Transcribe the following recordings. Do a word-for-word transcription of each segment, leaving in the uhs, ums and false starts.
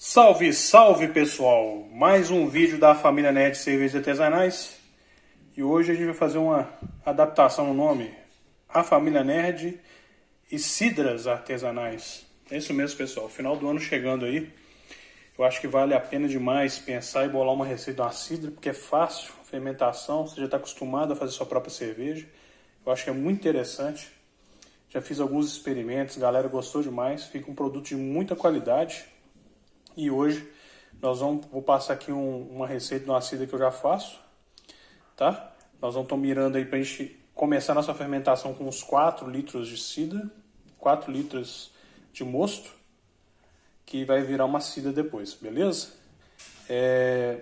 Salve, salve pessoal! Mais um vídeo da Família Nerd e Cervejas Artesanais. E hoje a gente vai fazer uma adaptação no nome. A Família Nerd e Sidras Artesanais. É isso mesmo, pessoal. Final do ano chegando aí. Eu acho que vale a pena demais pensar e bolar uma receita de uma sidra, porque é fácil, fermentação, você já está acostumado a fazer sua própria cerveja. Eu acho que é muito interessante. Já fiz alguns experimentos, a galera gostou demais. Fica um produto de muita qualidade. E hoje nós vamos vou passar aqui um, uma receita de uma sidra que eu já faço, tá? Nós vamos estar mirando aí para a gente começar a nossa fermentação com uns quatro litros de sidra, quatro litros de mosto, que vai virar uma sidra depois, beleza? É,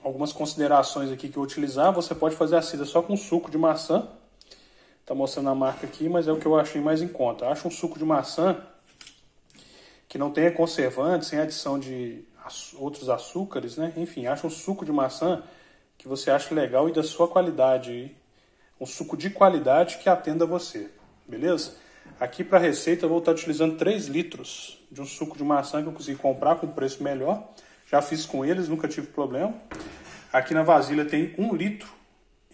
algumas considerações aqui que eu utilizar, você pode fazer a sidra só com suco de maçã, tá mostrando a marca aqui, mas é o que eu achei mais em conta. Eu acho um suco de maçã que não tenha conservante, sem adição de outros açúcares, né? Enfim, acha um suco de maçã que você acha legal e da sua qualidade. Um suco de qualidade que atenda você, beleza? Aqui para a receita eu vou estar utilizando três litros de um suco de maçã que eu consegui comprar com preço melhor. Já fiz com eles, nunca tive problema. Aqui na vasilha tem um litro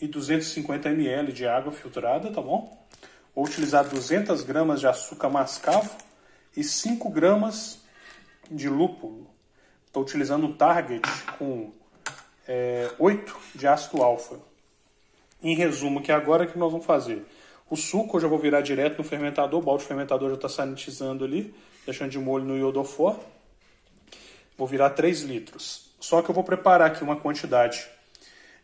e duzentos e cinquenta mililitros de água filtrada, tá bom? Vou utilizar duzentas gramas de açúcar mascavo e cinco gramas de lúpulo. Estou utilizando um Target com é, oito de ácido alfa. Em resumo, que agora que nós vamos fazer? O suco eu já vou virar direto no fermentador. O balde fermentador já está sanitizando ali, deixando de molho no iodofor. Vou virar três litros. Só que eu vou preparar aqui uma quantidade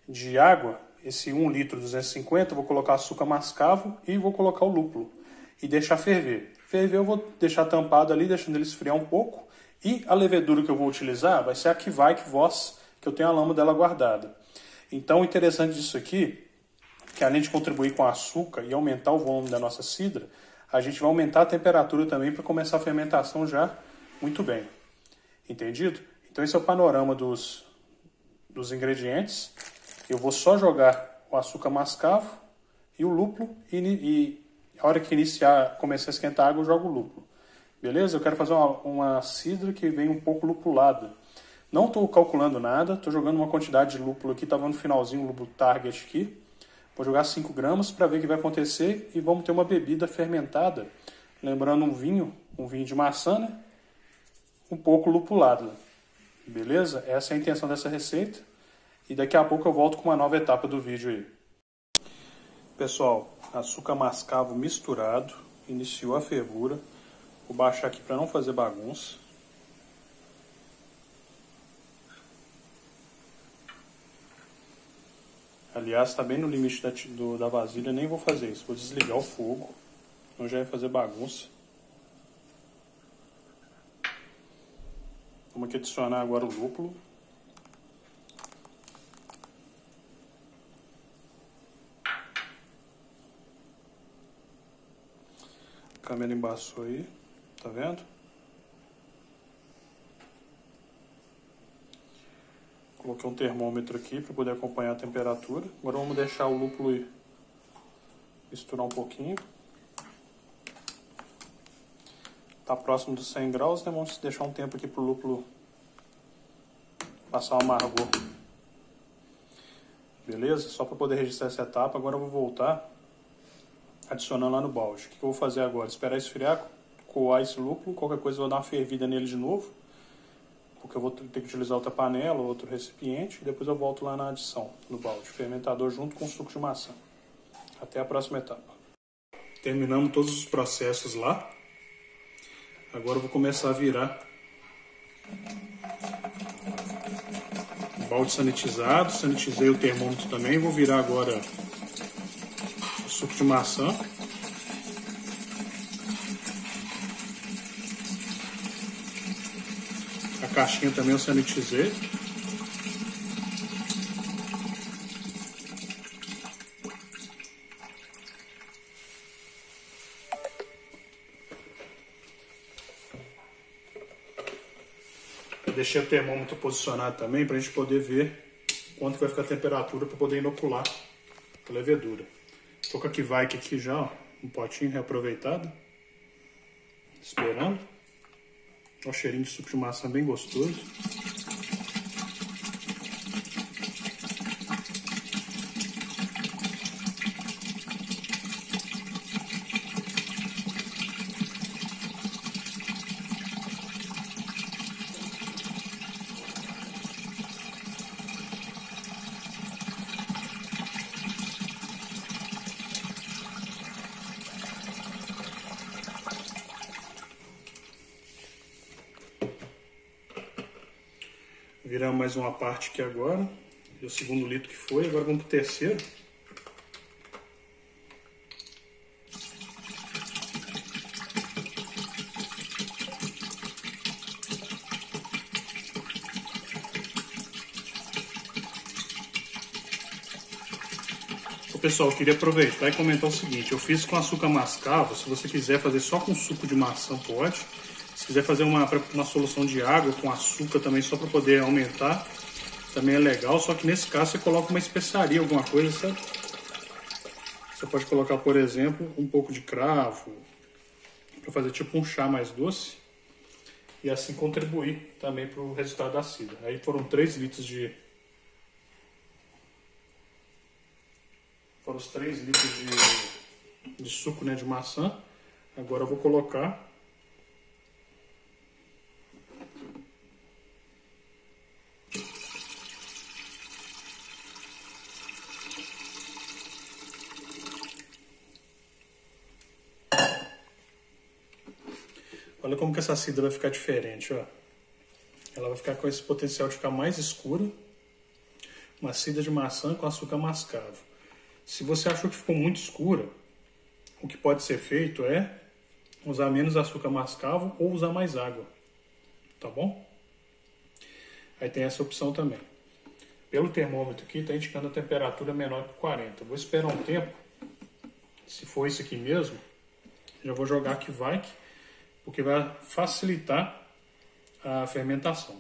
de água. Esse um litro duzentos e cinquenta, vou colocar açúcar mascavo e vou colocar o lúpulo e deixar ferver. Ferveu, eu vou deixar tampado ali, deixando ele esfriar um pouco. E a levedura que eu vou utilizar vai ser a Kveik Voss, que eu tenho a lama dela guardada. Então, o interessante disso aqui, que além de contribuir com açúcar e aumentar o volume da nossa sidra, a gente vai aumentar a temperatura também para começar a fermentação já muito bem. Entendido? Então, esse é o panorama dos, dos ingredientes. Eu vou só jogar o açúcar mascavo e o lúpulo e... e a hora que iniciar, começar a esquentar a água, eu jogo o lúpulo. Beleza? Eu quero fazer uma, uma sidra que vem um pouco lupulada. Não estou calculando nada, estou jogando uma quantidade de lúpulo aqui, estava no finalzinho o lúpulo Target aqui. Vou jogar cinco gramas para ver o que vai acontecer e vamos ter uma bebida fermentada. Lembrando um vinho, um vinho de maçã, né? Um pouco lupulado. Beleza? Essa é a intenção dessa receita. E daqui a pouco eu volto com uma nova etapa do vídeo aí. Pessoal, açúcar mascavo misturado, iniciou a fervura. Vou baixar aqui para não fazer bagunça. Aliás, está bem no limite da, do, da vasilha, nem vou fazer isso. Vou desligar o fogo, senão já ia fazer bagunça. Vamos aqui adicionar agora o lúpulo. A câmera embaçou aí, tá vendo? Coloquei um termômetro aqui para poder acompanhar a temperatura. Agora vamos deixar o lúpulo misturar um pouquinho. Tá próximo dos cem graus, né? Vamos deixar um tempo aqui pro lúpulo passar o amargor. Beleza? Só para poder registrar essa etapa, agora eu vou voltar adicionando lá no balde. O que eu vou fazer agora? Esperar esfriar, coar esse lúpulo. Qualquer coisa eu vou dar uma fervida nele de novo, porque eu vou ter que utilizar outra panela, outro recipiente. E depois eu volto lá na adição, no balde. Fermentador junto com o suco de maçã. Até a próxima etapa. Terminamos todos os processos lá. Agora eu vou começar a virar. Balde sanitizado. Sanitizei o termômetro também. Vou virar agora suco de maçã. A caixinha também eu sanitizei. Deixei o termômetro posicionado também para a gente poder ver quanto vai ficar a temperatura para poder inocular a levedura. Tô com a Kveik aqui já, ó, um potinho reaproveitado, esperando. Olha o cheirinho de suco de maçã bem gostoso. Viramos mais uma parte aqui agora. E o segundo litro que foi, agora vamos para o terceiro. Ô, pessoal, eu queria aproveitar e comentar o seguinte: eu fiz com açúcar mascavo. Se você quiser fazer só com suco de maçã, pode. Se quiser fazer uma, uma solução de água com açúcar também, só para poder aumentar, também é legal. Só que nesse caso você coloca uma especiaria, alguma coisa, sabe? Você pode colocar, por exemplo, um pouco de cravo, para fazer tipo um chá mais doce. E assim contribuir também para o resultado da sidra. Aí foram três litros de... Foram os três litros de, de suco, né, de maçã. Agora eu vou colocar... Olha como que essa sidra vai ficar diferente, ó. Ela vai ficar com esse potencial de ficar mais escura. Uma sidra de maçã com açúcar mascavo. Se você achou que ficou muito escura, o que pode ser feito é usar menos açúcar mascavo ou usar mais água, tá bom? Aí tem essa opção também. Pelo termômetro aqui, tá indicando a temperatura menor que quarenta. Vou esperar um tempo. Se for isso aqui mesmo, já vou jogar aqui Kveik, porque vai facilitar a fermentação,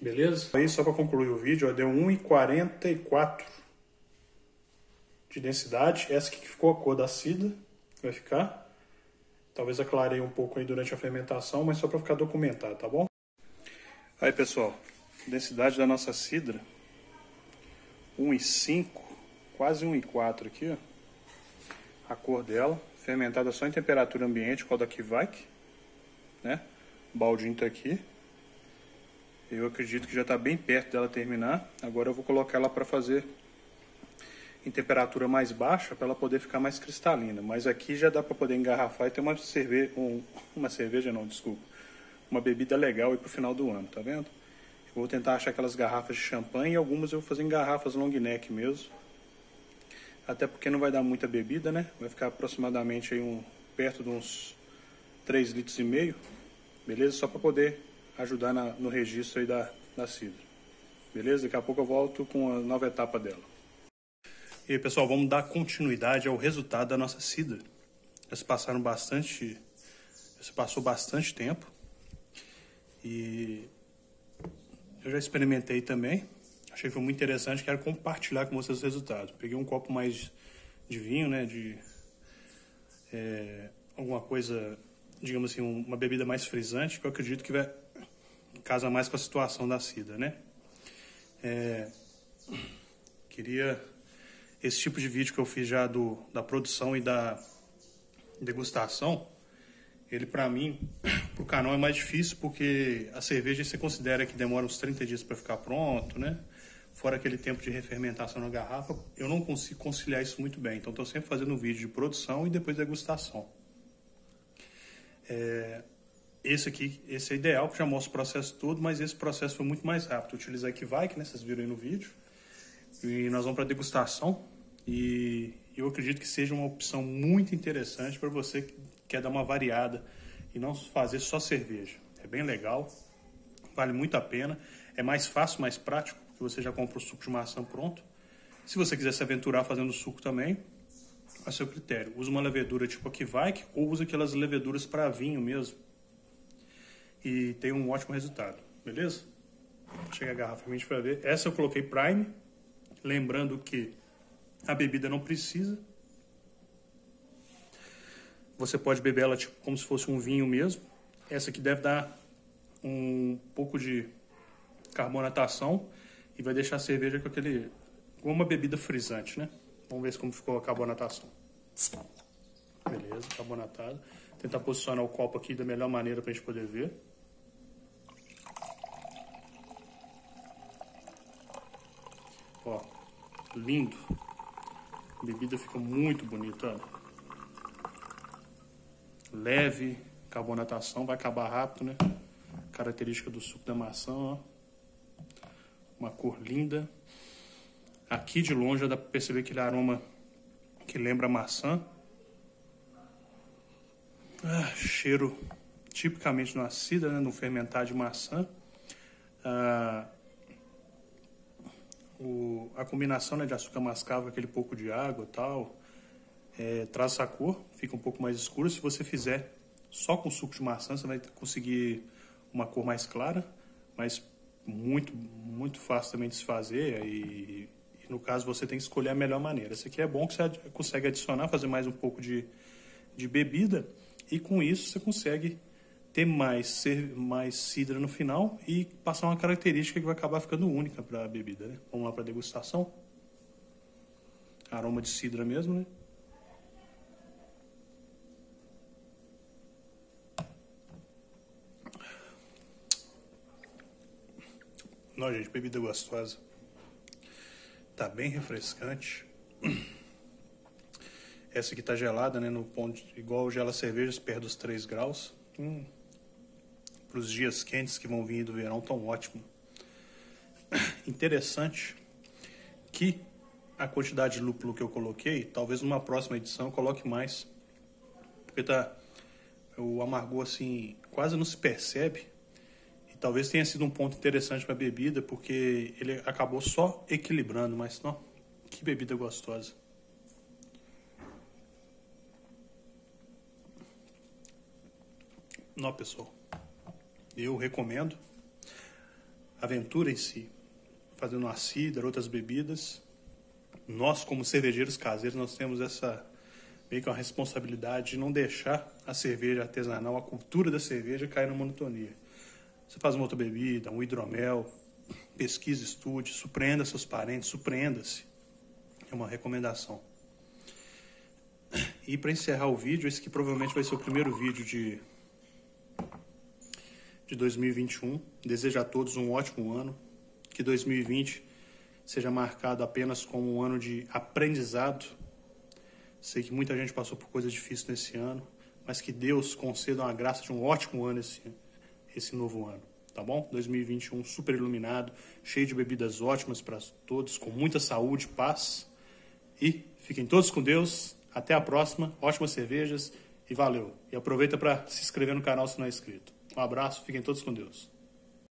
beleza? Aí só para concluir o vídeo, ó, deu um vírgula quarenta e quatro de densidade. Essa aqui que ficou a cor da sidra, vai ficar. Talvez aclarei um pouco aí durante a fermentação, mas só para ficar documentado, tá bom? Aí pessoal, densidade da nossa sidra, um vírgula cinco, quase um vírgula quatro aqui, ó. A cor dela, fermentada só em temperatura ambiente, qual da Kveik, né? O baldinho tá aqui. Eu acredito que já está bem perto dela terminar. Agora eu vou colocar ela para fazer em temperatura mais baixa, para ela poder ficar mais cristalina. Mas aqui já dá para poder engarrafar e ter uma cerveja, um, uma cerveja não, desculpa, uma bebida legal aí pro final do ano, tá vendo? Eu vou tentar achar aquelas garrafas de champanhe e algumas eu vou fazer em garrafas long neck mesmo. Até porque não vai dar muita bebida, né? Vai ficar aproximadamente aí um, perto de uns três litros e meio, beleza? Só para poder ajudar na, no registro aí da, da sidra, beleza? Daqui a pouco eu volto com a nova etapa dela. E aí, pessoal, vamos dar continuidade ao resultado da nossa sidra. Já se passaram bastante, já se passou bastante tempo e eu já experimentei também. Achei que foi muito interessante, quero compartilhar com vocês os resultados. Peguei um copo mais de vinho, né, de é, alguma coisa... digamos assim, uma bebida mais frisante, que eu acredito que vai casa mais com a situação da sidra, né? É, queria... Esse tipo de vídeo que eu fiz já do, da produção e da degustação, ele pra mim, pro canal é mais difícil, porque a cerveja você considera que demora uns trinta dias para ficar pronto, né? Fora aquele tempo de refermentação na garrafa, eu não consigo conciliar isso muito bem. Então, tô sempre fazendo um vídeo de produção e depois degustação. É, esse aqui, esse é ideal, que já mostra o processo todo, mas esse processo foi muito mais rápido. Eu utilizei aqui Kveik, né? Vocês viram aí no vídeo. E nós vamos para degustação. E eu acredito que seja uma opção muito interessante para você que quer dar uma variada e não fazer só cerveja. É bem legal, vale muito a pena. É mais fácil, mais prático, porque você já compra o suco de maçã pronto. Se você quiser se aventurar fazendo suco também, a seu critério. Usa uma levedura tipo a Kveik ou usa aquelas leveduras para vinho mesmo. E tem um ótimo resultado, beleza? Chega a garrafa pra gente pra ver. Essa eu coloquei Prime, lembrando que a bebida não precisa. Você pode beber ela tipo como se fosse um vinho mesmo. Essa aqui deve dar um pouco de carbonatação e vai deixar a cerveja com aquele... com uma bebida frisante, né? Vamos ver como ficou a carbonatação. Beleza, carbonatado. Tentar posicionar o copo aqui da melhor maneira para a gente poder ver. Ó, lindo. A bebida fica muito bonita. Leve, carbonatação, vai acabar rápido, né? Característica do suco da maçã, ó. Uma cor linda. Aqui de longe já dá para perceber aquele aroma que lembra maçã. Ah, cheiro tipicamente de uma cidra, né? No fermentar de maçã. Ah, o, a combinação, né, de açúcar mascavo, aquele pouco de água e tal, é, traz essa cor, fica um pouco mais escuro. Se você fizer só com suco de maçã, você vai conseguir uma cor mais clara, mas muito, muito fácil também de se fazer e... No caso, você tem que escolher a melhor maneira. Esse aqui é bom que você consegue adicionar, fazer mais um pouco de, de bebida. E com isso, você consegue ter mais, mais cidra no final e passar uma característica que vai acabar ficando única para a bebida, né? Vamos lá para a degustação. Aroma de cidra mesmo, né? Não, gente, bebida gostosa. Tá bem refrescante. Essa aqui tá gelada, né? No ponto de, igual gela cervejas, perto dos três graus. Hum. Para os dias quentes que vão vir do verão, tão ótimo. Interessante que a quantidade de lúpulo que eu coloquei, talvez numa próxima edição eu coloque mais. Porque tá, o amargor assim quase não se percebe. Talvez tenha sido um ponto interessante para a bebida, porque ele acabou só equilibrando, mas não, que bebida gostosa. Não, pessoal, eu recomendo. Aventurem-se fazendo uma cidra, outras bebidas. Nós, como cervejeiros caseiros, nós temos essa meio que uma responsabilidade de não deixar a cerveja artesanal, a cultura da cerveja, cair na monotonia. Você faz uma outra bebida, um hidromel, pesquisa, estude, surpreenda seus parentes, surpreenda-se. É uma recomendação. E para encerrar o vídeo, esse que provavelmente vai ser o primeiro vídeo de, de dois mil e vinte e um. Desejo a todos um ótimo ano. Que dois mil e vinte seja marcado apenas como um ano de aprendizado. Sei que muita gente passou por coisas difíceis nesse ano, mas que Deus conceda uma graça de um ótimo ano esse ano. Esse novo ano, tá bom? dois mil e vinte e um super iluminado, cheio de bebidas ótimas para todos, com muita saúde, paz. E fiquem todos com Deus. Até a próxima. Ótimas cervejas e valeu. E aproveita para se inscrever no canal se não é inscrito. Um abraço, fiquem todos com Deus.